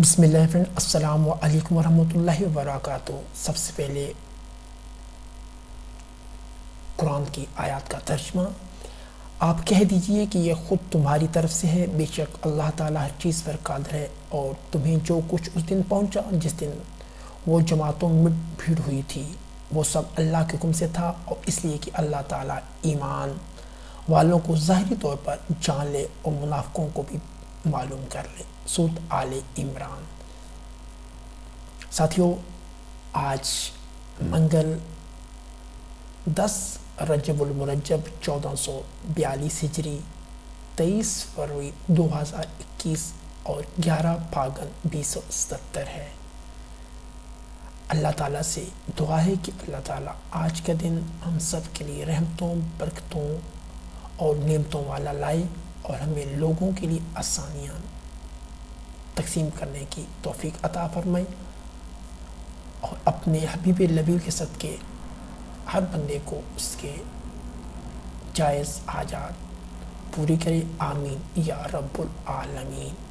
बिस्मिल्लाह friend, अस्सलाम वालेकुम वरहमतुल्लाहि वबरकातुहू। सबसे पहले कुरान की आयत का तर्जुमा आप कह दीजिए कि यह ख़ुद तुम्हारी तरफ से है, बेशक अल्लाह ताला हर चीज़ पर कादिर है। और तुम्हें जो कुछ उस दिन पहुंचा जिस दिन वो जमातों में भीड़ हुई थी, वो सब अल्लाह के हुक्म से था, और इसलिए कि अल्लाह ताला ईमान वालों को ज़ाहरी तौर पर जान ले और मुनाफिकों को भी मालूम कर ले। सूरत आले इमरान। साथियों, आज मंगल 10 रजबुल मुरज्जब 1442 हिजरी, 23 फरवरी 2021 और 11 फागन 2077 है। अल्लाह ताला से दुआ है कि अल्लाह ताला आज का दिन हम सब के लिए रहमतों, बरकतों और नेमतों वाला लाए और हमें लोगों के लिए आसानियाँ तकसीम करने की तौफीक अता फरमाए। और अपने हबीब लबी के सदके हर बंदे को उसके जायज़ आजाद पूरी करे। आमीन या रब्बुल आलमीन।